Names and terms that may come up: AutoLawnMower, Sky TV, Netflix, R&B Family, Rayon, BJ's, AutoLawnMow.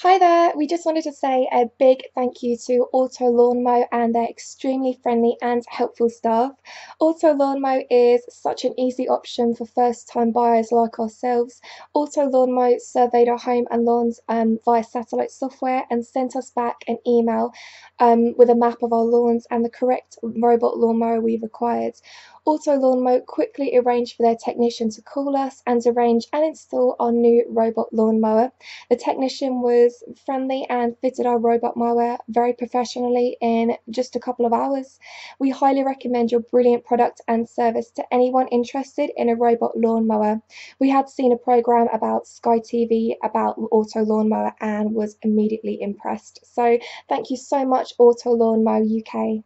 Hi there, we just wanted to say a big thank you to AutoLawnMow and their extremely friendly and helpful staff. AutoLawnMow is such an easy option for first-time buyers like ourselves. AutoLawnMow surveyed our home and lawns via satellite software and sent us back an email with a map of our lawns and the correct robot lawnmower we required. AutoLawnMow quickly arranged for their technician to call us and arrange and install our new robot lawnmower. The technician was friendly and fitted our robot mower very professionally in just a couple of hours. We highly recommend your brilliant product and service to anyone interested in a robot lawnmower. We had seen a program about Sky TV about AutoLawnMower and was immediately impressed. So thank you so much, AutoLawnMow UK.